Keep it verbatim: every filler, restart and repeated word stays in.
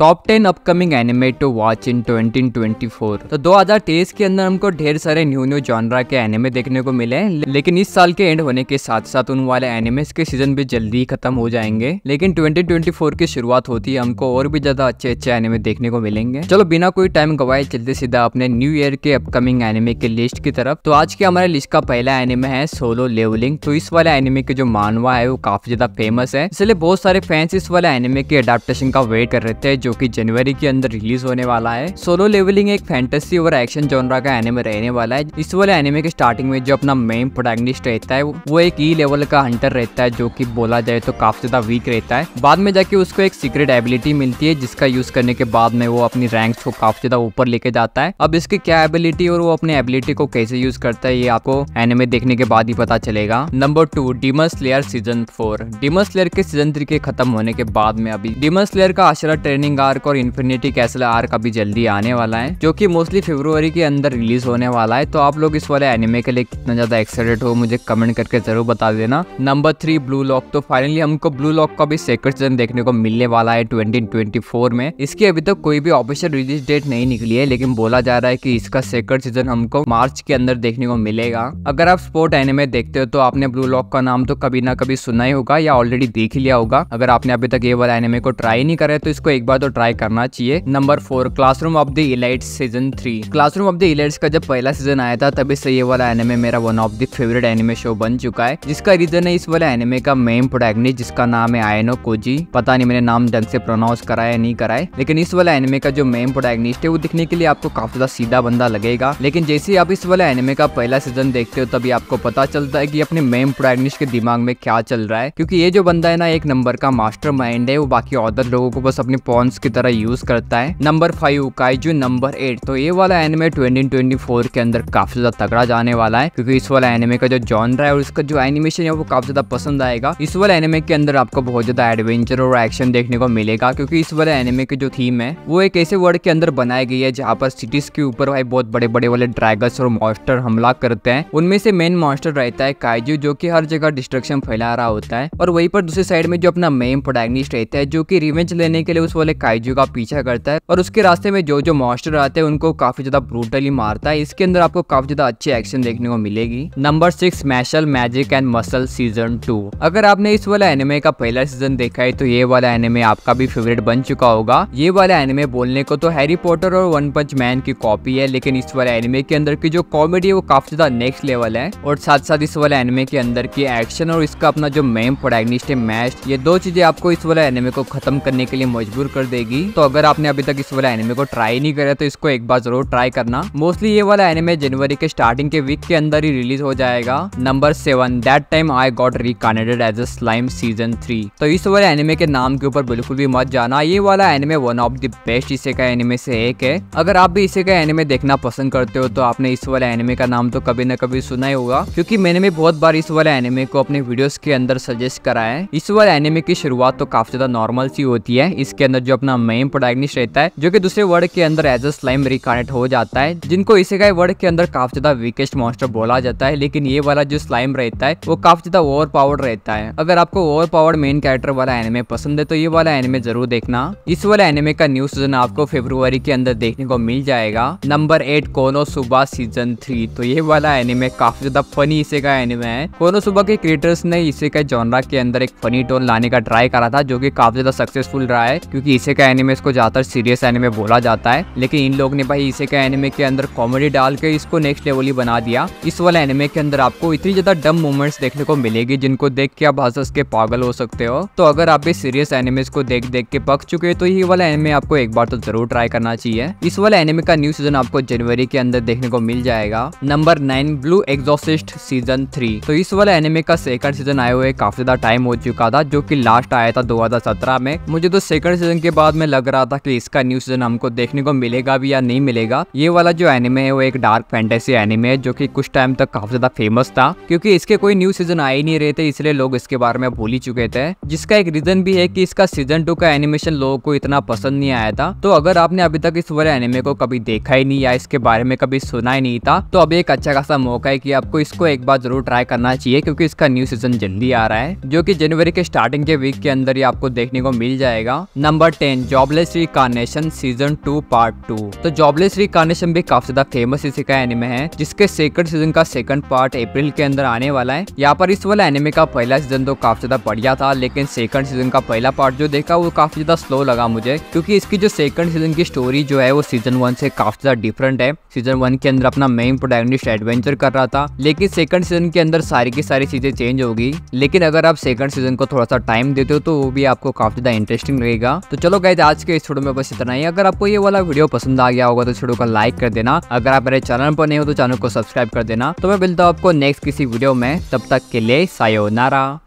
Top ten upcoming anime to watch in twenty twenty four. तो दो हज़ार तेईस के अंदर हमको ढेर सारे न्यू न्यू जॉनरा के एनिमे देखने को मिले हैं, लेकिन इस साल के एंड होने के साथ साथ उन वाले एनिमेस के सीजन भी जल्दी ही खत्म हो जाएंगे। लेकिन ट्वेंटी ट्वेंटी फोर की शुरुआत होती है हमको और भी ज्यादा अच्छे अच्छे एनिमे देखने को मिलेंगे। चलो बिना कोई टाइम गवाए चलते सीधा अपने न्यू ईयर के अपकमिंग एनिमे के लिस्ट की तरफ। तो आज के हमारे लिस्ट का पहला एनिमे है सोलो लेवलिंग। तो इस वाले एनिमे के जो मानवा है वो काफी ज्यादा फेमस है, इसलिए बहुत सारे फैंस इस वाले एनिमे के अडेप्टेशन का वेट कर रहे थे जो कि जनवरी के अंदर रिलीज होने वाला है। सोलो लेवलिंग एक फैंटेसी और एक्शन जॉनरा का एनिमे रहने वाला है। इस वाले एनिमे के स्टार्टिंग में जो अपना मेन प्रोटैगनिस्ट रहता है वो एक ई लेवल का हंटर रहता है जो कि बोला जाए तो काफी ज्यादा वीक रहता है। बाद में जाके उसको एक सीक्रेट एबिलिटी मिलती है जिसका यूज करने के बाद में वो अपनी रैंक्स को काफी ज्यादा ऊपर लेके जाता है। अब इसकी क्या एबिलिटी और वो अपने एबिलिटी को कैसे यूज करता है ये आपको एनिमे देखने के बाद ही पता चलेगा। Number two, demon slayer season four. Demon slayer के सीजन थ्री के खत्म होने के बाद में अभी डीमन स्लेयर का आश्रय ट्रेनिंग आर्क और इन्फिनिटी कैसल आर्क अभी जल्दी आने वाला है जो कि मोस्टली फरवरी के अंदर रिलीज होने वाला है। तो आप लोग इस वाले एनिमे के लिए कितना ज्यादा एक्साइटेड हो मुझे कमेंट करके जरूर बता देना। Number three, blue lock. तो फाइनली हमको ब्लू लॉक का भी सेकंड सीजन देखने को मिलने वाला है ट्वेंटी ट्वेंटी फोर में। इसकी अभी तक कोई भी ऑफिशियल रिलीज डेट नहीं निकली है, लेकिन बोला जा रहा है कि इसका सेकंड सीजन हमको मार्च के अंदर देखने को मिलेगा। अगर आप स्पोर्ट एनिमे देखते हो तो आपने ब्लू लॉक का नाम तो कभी ना कभी सुना ही होगा या ऑलरेडी देख ही लिया होगा। अगर आपने अभी तक ये वाला एनिमे को ट्राई नहीं करे तो इसको एक बार तो ट्राई करना चाहिए। Number four, classroom of the elite season three. Classroom of the elite का जब पहला सीजन आया था तभी से ये वाला एनिमे मेरा one of the favourite anime show बन चुका है, जिसका रीजन है इस वाले एनिमे का मेन प्रोटैगनिस्ट जिसका नाम है आयानोकूजी। पता नहीं मैंने नाम ढंग से प्रोनाउंस कराया नहीं कराए, लेकिन इस वाला एनिमे का जो मेन प्रोटैगनिस्ट है वो दिखने के लिए आपको काफी ज्यादा सीधा बंदा लगेगा, लेकिन जैसे आप इस वाले एनिमे का पहला सीजन देखते हो तभी आपको पता चलता है की अपने मेन प्रोटैगनिस्ट के दिमाग में क्या चल रहा है, क्योंकि ये जो बंदा है ना एक नंबर का मास्टर माइंड है, वो बाकी अदर लोगों को बस अपने पॉन्स की तरह यूज करता है। Number five, kaiju number eight. तो ये वाला एनिमे ट्वेंटी ट्वेंटी फोर के अंदर काफी ज्यादा तगड़ा जाने वाला है, क्योंकि इस वाला एनिमे का जो जॉनर है और इसका जो एनिमेशन है वो काफी ज्यादा पसंद आएगा। इस वाले एनिमे के अंदर आपको बहुत ज्यादा एडवेंचर और एक्शन देखने को मिलेगा, क्योंकि इस वाले एनिमे की जो थीम है वो एक ऐसे वर्ल्ड के अंदर बनाई गई है जहाँ पर सिटीज के ऊपर भाई बहुत बड़े बड़े वाले ड्रैगन्स और मॉन्स्टर हमला करते हैं। उनमें से मेन मॉन्स्टर रहता है काइजू जो की हर जगह डिस्ट्रक्शन फैला रहा होता है, और वहीं पर दूसरी साइड में जो अपना मेन प्रोटैगनिस्ट रहता है जो की रिवेंज लेने के लिए उस वाले काइजू का पीछा करता है और उसके रास्ते में जो जो मॉन्स्टर आते हैं उनको काफी ज्यादा ब्रूटली मारता है। इसके अंदर आपको काफी ज्यादा अच्छी एक्शन देखने को मिलेगी। Number six, martial magic and muscle season two. अगर आपने इस वाला एनिमे का पहला सीजन देखा है तो ये वाला एनिमे आपका भी फेवरेट बन चुका होगा। ये वाला एनिमे बोलने को तो हैरी पॉटर और वन पंच मैन की कॉपी है, लेकिन इस वाले एनिमे के अंदर की जो कॉमेडी है वो काफी ज्यादा नेक्स्ट लेवल है, और साथ साथ इस वाले एनिमे के अंदर की एक्शन और इसका अपना जो मेन प्रोटैगनिस्ट है मैच, ये दो चीजें आपको इस वाले एनिमे को खत्म करने के लिए मजबूर कर देगी। तो अगर आपने अभी तक इस वाला एनिमे को ट्राई नहीं करा तो इसको एक बार जरूर ट्राई करना। मोस्टली ये वाला एनिमे जनवरी के स्टार्टिंग के वीक के अंदर ही रिलीज हो जाएगा। Number seven, that time I got reincarnated as a slime season three. तो इस वाले एनिमे के नाम के ऊपर बिल्कुल भी मत जाना, ये वाला anime one of the best इसेकाई एनिमे से एक है। अगर आप भी इसेकाई एनिमे देखना पसंद करते हो तो आपने इस वाले एनिमे का नाम तो कभी न कभी सुना ही होगा, क्योंकि मैंने भी बहुत बार इस वाले एनिमे को अपने वीडियोस के अंदर सजेस्ट करा है। इस वाले एनिमे की शुरुआत तो काफी ज्यादा नॉर्मल सी होती है। इसके अंदर जो अपना मेन प्रोटैगनिस्ट रहता है जो कि दूसरे वर्ल्ड के अंदर एज अ स्लाइम रिकार्नेट हो जाता है, जिनको इसेकाई वर्ल्ड के अंदर काफी ज्यादा वीकेस्ट मॉन्स्टर बोला जाता है, लेकिन ये वाला जो स्लाइम रहता है वो काफी ज्यादा ओवर पावर्ड रहता है। अगर आपको ओवर पावर्ड मेन कैरेक्टर वाला एनिमे पसंद है तो ये वाला एनिमे जरूर देखना। इस वाले एनिमे का न्यू सीजन आपको फरवरी के अंदर देखने को मिल जाएगा। Number eight, Konosuba season three. तो ये वाला एनिमे काफी ज्यादा फनी इसेकाई एनिमे है। कोनोसुबा के क्रिएटर्स ने इसेकाई जॉनरा के अंदर एक फनी टोन लाने का ट्राई करा था जो कि काफी ज्यादा सक्सेसफुल रहा है, क्योंकि इसेकाई एनिमे इसको ज्यादातर सीरियस एनिमे बोला जाता है, लेकिन इन लोग ने भाई इसेकाई एनिमे के अंदर कॉमेडी डाल के इसको नेक्स्ट लेवल ही बना दिया। इस वाले एनिमे के अंदर आपको इतनी ज्यादा डम मोमेंट्स देखने को मिलेगी जिनको देख के आप हंस हंस के पागल हो सकते हो। तो अगर आप भी सीरियस एनिमे को देख देख के पक चुके हो तो ये वाला एनिमे आपको एक बार तो जरूर ट्राई करना चाहिए। इस वाले एनिमे का न्यू सीजन आपको जनवरी के अंदर देखने को मिल जाएगा। Number nine, blue exorcist season three. तो इस वाला एनिमे का सेकंड सीजन आए हुए काफी ज्यादा टाइम हो चुका था, जो कि लास्ट आया था दो हज़ार सत्रह में। मुझे तो सेकंड सीजन के बाद में लग रहा था कि इसका न्यू सीजन हमको देखने को मिलेगा भी या नहीं मिलेगा। ये वाला जो एनिमे है वो एक डार्क फैंटेसी एनिमे है जो कि कुछ टाइम तक काफी ज्यादा फेमस था, क्योंकि इसके कोई न्यू सीजन आ ही नहीं रहे थे इसलिए लोग इसके बारे में भूल ही चुके थे, जिसका एक रीजन भी है कि इसका सीजन टू का एनिमेशन लोगों को इतना पसंद नहीं आया था। तो अगर आपने अभी तक इस वाले एनिमे को कभी देखा ही नहीं या इसके बारे में कभी सुना ही नहीं था तो अब एक अच्छा खासा मौका है कि आपको इसको एक बार जरूर ट्राई करना चाहिए, क्योंकि इसका न्यू सीजन जल्दी आ रहा है जो की जनवरी के स्टार्टिंग के वीक के अंदर ही आपको देखने को मिल जाएगा। Number ten, ten jobless reincarnation season two part two. तो जॉबलेस रिकार्नेशन भी काफी ज्यादा फेमस इसी का एनिमे है, जिसके सेकंड सीजन का सेकंड पार्ट अप्रैल के अंदर आने वाला है। यहाँ पर इस वाला एनिमे का पहला सीजन तो काफी ज्यादा बढ़िया था, लेकिन सेकंड सीजन का पहला पार्ट जो देखा वो काफी ज्यादा स्लो लगा मुझे, क्योंकि इसकी जो सेकंड सीजन की स्टोरी जो है वो सीजन वन से काफी ज्यादा डिफरेंट है। सीजन वन के अंदर अपना मेन प्रोटैगनिस्ट एडवेंचर कर रहा था, लेकिन सेकंड सीजन के अंदर सारी की सारी चीजें चेंज होगी। लेकिन अगर आप सेकंड सीजन को थोड़ा सा टाइम देते हो तो वो भी आपको काफी ज्यादा इंटरेस्टिंग रहेगा। तो चलो गाइस, आज के इस वीडियो में बस इतना ही। अगर आपको ये वाला वीडियो पसंद आ गया होगा तो इस वीडियो को लाइक कर देना। अगर आप मेरे चैनल पर नहीं हो तो चैनल को सब्सक्राइब कर देना। तो मैं मिलता हूँ आपको नेक्स्ट किसी वीडियो में, तब तक के लिए सायोनारा।